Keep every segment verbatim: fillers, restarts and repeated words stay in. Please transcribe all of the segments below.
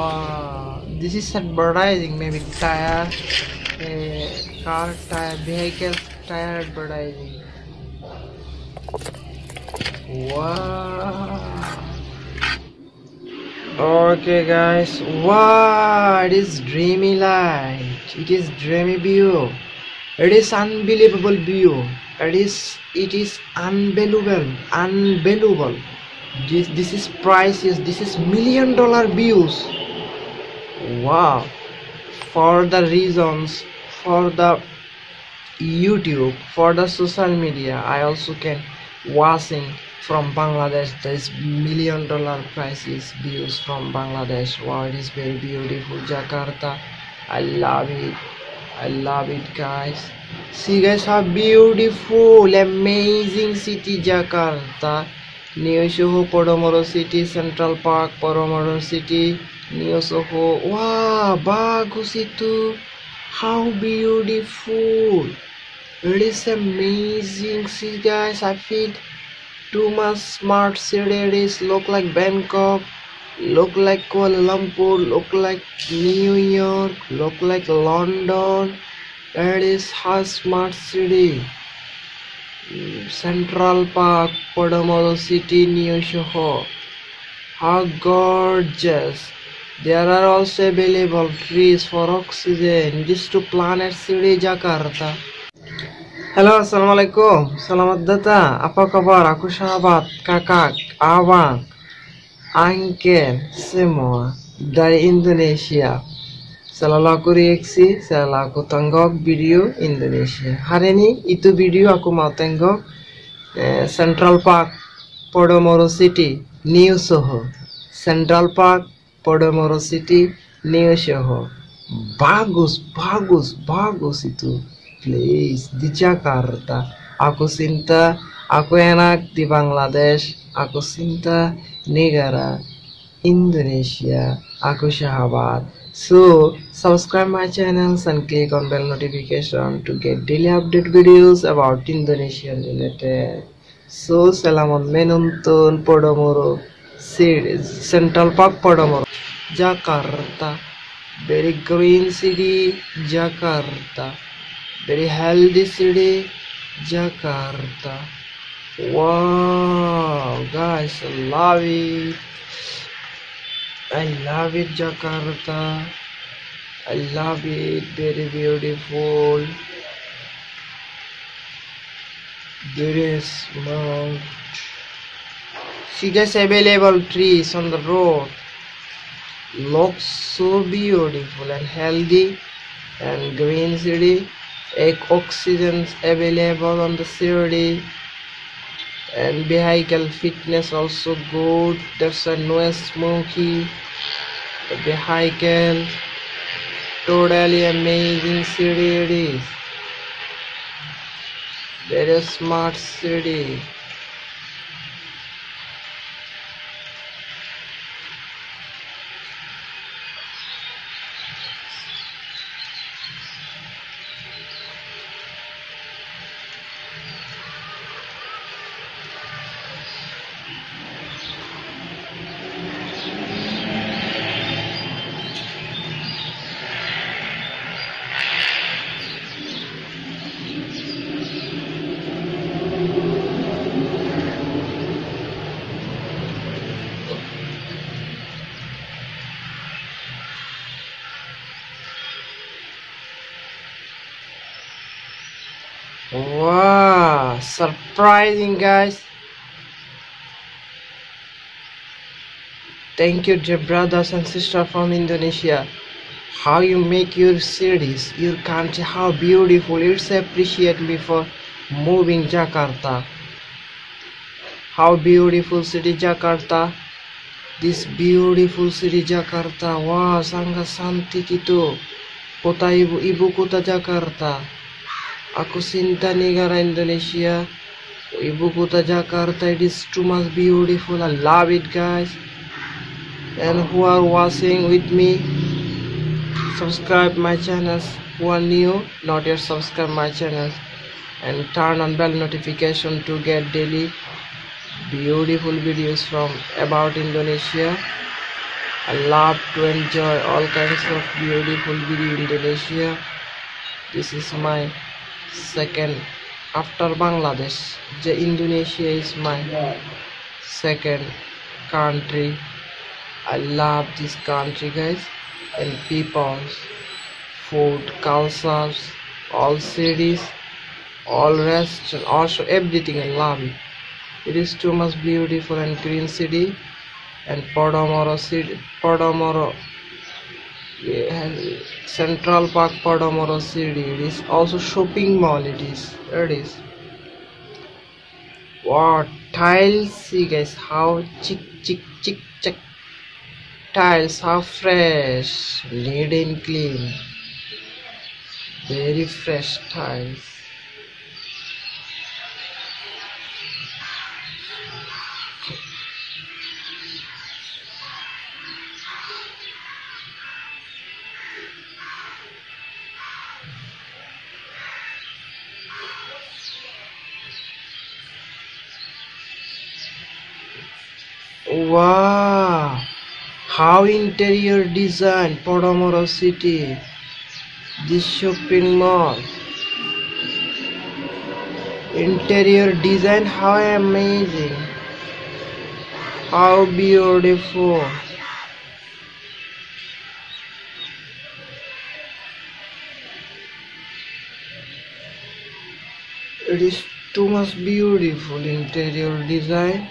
और this is advertising maybe tyre car tyre vehicle tyre advertising. वाह okay guys, वाह it is dreamy light, it is dreamy view, it is unbelievable view, it is it is unbelievable unbelievable this this is priceless, this is million dollar views. Wow, for the reasons, for the YouTube, for the social media, I also can watching from Bangladesh. This million dollar priceless views from Bangladesh. Wow, it is very beautiful Jakarta. I love it, I love it guys. See guys how beautiful amazing city Jakarta. Neo Soho, Podomoro City, Central Park, Podomoro City, Neo Soho. Wow, bagus itu. How beautiful. It is amazing. See guys, I feel too much smart cities look like Bangkok, look like Kuala Lumpur, look like New York, look like London. That is how smart city. Central Park, Podomoro City, Neo Soho. How gorgeous. There are also available trees for oxygen. This to planet city Jakarta. Hello, assalamualaikum. Selamat datang. Apa kabar? Aku sahabat, kakak, abang, angkel semua dari Indonesia. Selalu aku reaksi, selalu aku tenggok video Indonesia. Hari ini itu video aku mau tenggok eh, Central Park, Podomoro City, Neo Soho. Central Park, Podomoro City, Neo Soho. Bagus, bagus, bagus itu place di Jakarta. Aku cinta, aku enak di Bangladesh. Aku cinta negara Indonesia. Aku sahabat. So subscribe my channels and click on bell notification to get daily update videos about Indonesia related. So selamat menonton Podomoro City, Central Park Podomoro, Jakarta. Very green city Jakarta, very healthy city Jakarta. Wow guys, I love it, I love it Jakarta, I love it, very beautiful. There is mount. See guys, available trees on the road. Looks so beautiful and healthy and green city. Oxygen available on the city. And vehicle fitness also good. There's a no smoky vehicle. Totally amazing city it is. Very smart city. Wow, surprising guys. Thank you dear brothers and sisters from Indonesia. How you make your cities, your country, how beautiful. It's appreciate me for moving Jakarta. How beautiful city Jakarta. This beautiful city Jakarta. Wow, sangat cantik itu. Kota ibu, ibu kota Jakarta. Aku cinta negara Indonesia, ibu kota Jakarta. It is too much beautiful. I love it guys. And who are watching with me, subscribe my channels. Who are new, not yet subscribe my channels and turn on bell notification to get daily beautiful videos from about Indonesia. I love to enjoy all kinds of beautiful view in Indonesia. This is my second after Bangladesh. The Indonesia is my second country. I love this country, guys, and peoples, food, cultures, all cities, all rest, and also everything. I love it. It is too much beautiful and green city. And Podomoro City, Podomoro, yeah, Central Park, Podomoro City. It is also shopping mall. It is. There it is. Wow, tiles! See, guys, how chick, chick, chick, chick. Tiles, how fresh, neat and clean. Very fresh tiles. Wow, how interior design Podomoro City, this shopping mall. Interior design, how amazing, how beautiful. It is too much beautiful interior design.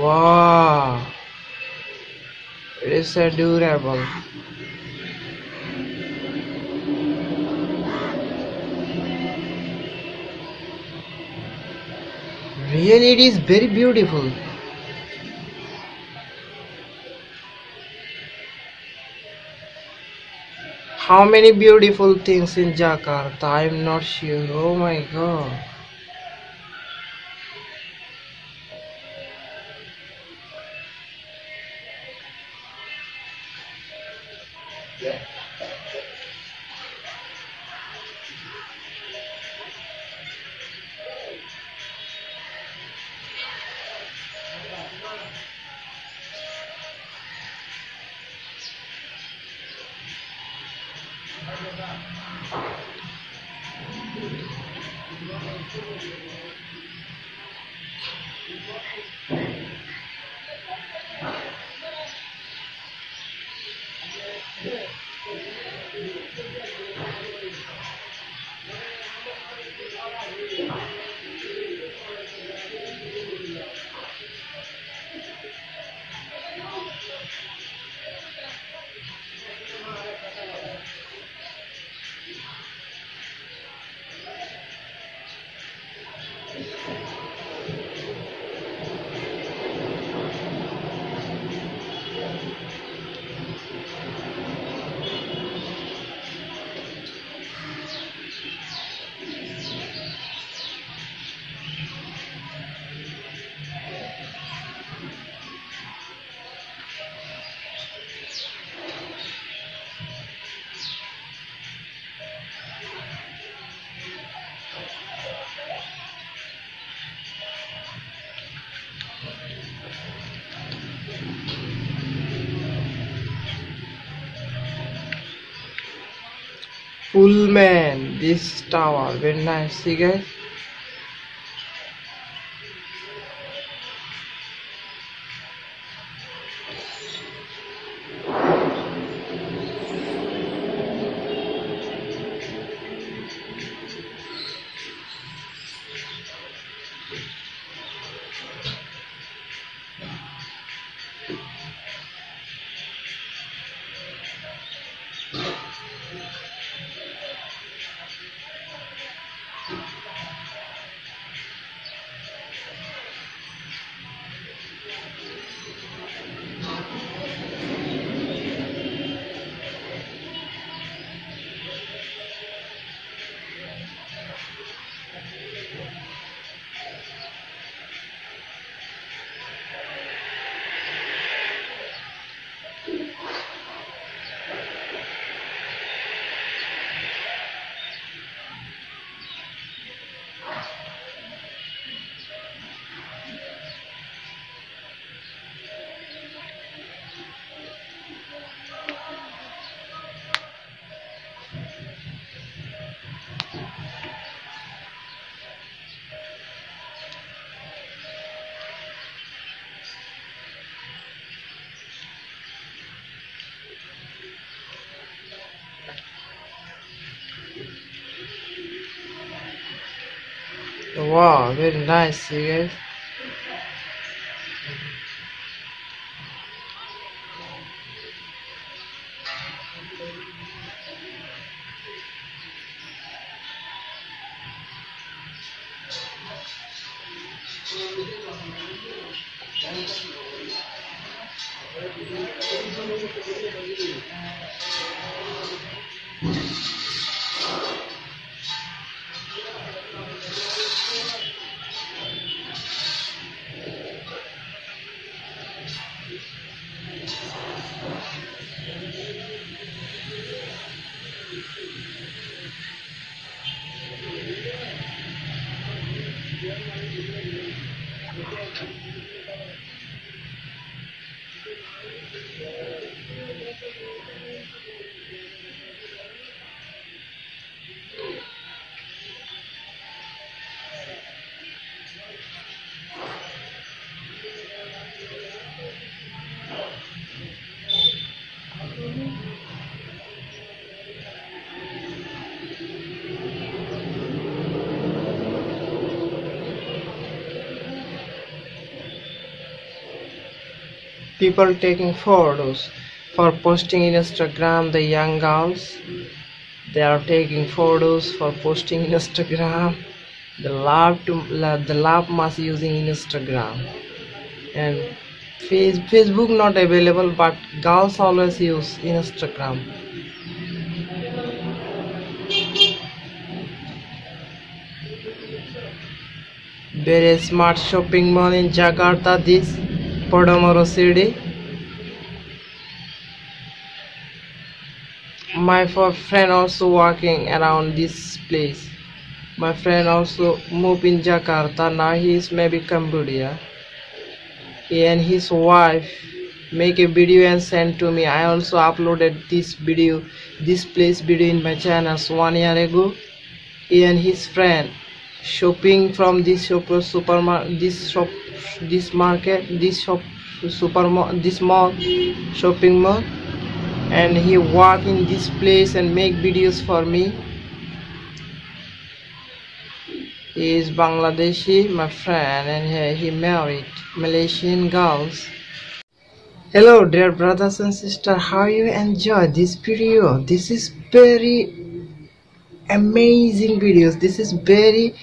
Wow, it is so durable. Really, it is very beautiful. How many beautiful things in Jakarta? I am not sure. Oh my god. Pullman, this tower, very nice, see guys. Wow, very nice, you guys. People taking photos for posting in Instagram. The young girls, they are taking photos for posting in Instagram. The lab to the lab mass using in Instagram and Facebook not available, but girls always use in Instagram. Very smart shopping mall in Jakarta. This Podomoro City. My friend also walking around this place. My friend also moved in Jakarta. Now he is maybe Cambodia. He and his wife make a video and send to me. I also uploaded this video, this place video in my channels one year ago. He and his friend shopping from this super supermarket, this shop, this market, this shop, super mall, this mall, shopping mall, and he walk in this place and make videos for me. He is Bangladeshi, my friend, and he, he married Malaysian girls. Hello, dear brothers and sisters, how you enjoy this video? This is very amazing videos. This is very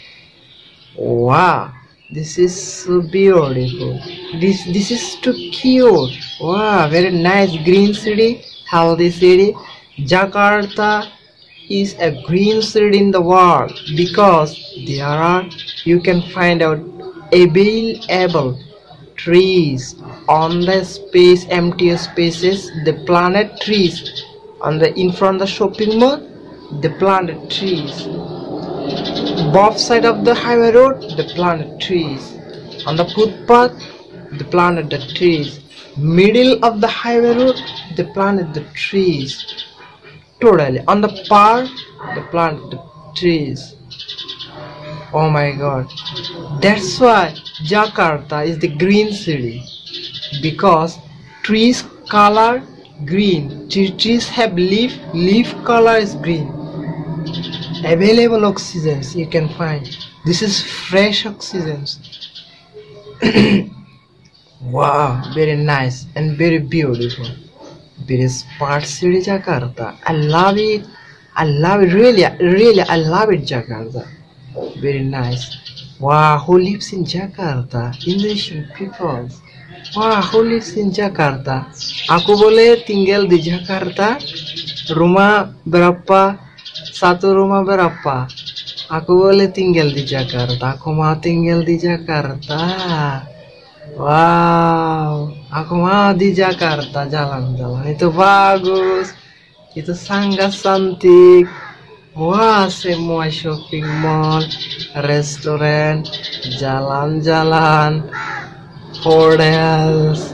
wow. This is so beautiful. This this is too cute. Wow, very nice green city, healthy city. Jakarta is a green city in the world because there are you can find out available trees on the space, empty spaces. The planet trees on the in front of the shopping mall. The planted trees both side of the highway road, the planted trees on the footpath, the planted the trees middle of the highway road, the planted the trees totally on the park, the planted the trees. Oh my god, that's why Jakarta is the green city, because trees color green. Trees have leaf, leaf color is green. Available oxygens you can find. This is fresh oxygens. Wow, very nice and very beautiful. Very smart city Jakarta. I love it. I love it really, really. I love it Jakarta. Very nice. Wow, who lives in Jakarta? Indonesian people. Wah, aku lives in Jakarta. Aku boleh tinggal di Jakarta. Rumah berapa? Satu rumah berapa? Aku boleh tinggal di Jakarta. Aku mau tinggal di Jakarta. Wow, aku mau di Jakarta jalan-jalan. Itu bagus. Itu sangat cantik. Wah, semua shopping mall, restoran, jalan-jalan, hotels,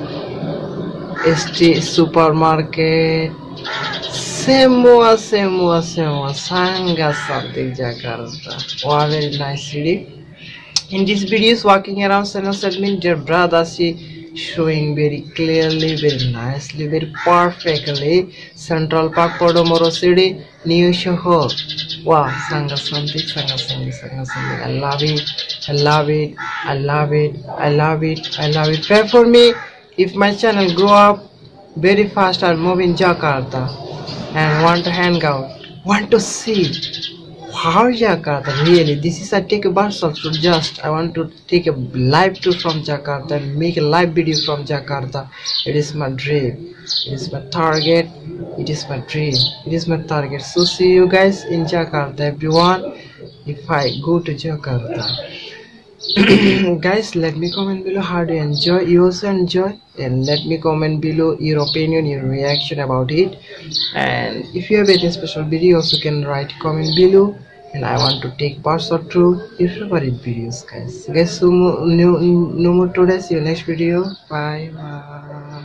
street supermarket, semua semua semua sangat cantik Jakarta. Wow, very nice city. In these videos, walking around Central Park, dear brothers, showing very clearly, very nicely, very perfectly Central Park, Podomoro City, Neo Soho. Wow, Sanga Santi, Sanga Santi, Sanga Santi. I love it, I love it, I love it, I love it, I love it. Pray for me if my channel grow up very fast. I'll move in Jakarta and want to hang out, want to see how Jakarta really. This is a take a bus also. Just I want to take a live tour from Jakarta and make a live video from Jakarta. It is my dream, it is my target, it is my dream, it is my target. So see you guys in Jakarta, everyone, if I go to Jakarta. Guys, let me comment below how do you enjoy, you also enjoy, and let me comment below your opinion, your reaction about it. And if you have any special video, also can write comment below, and I want to take parts or two your favorite videos, guys. Guys, so no, no more today. See you next video. Bye bye.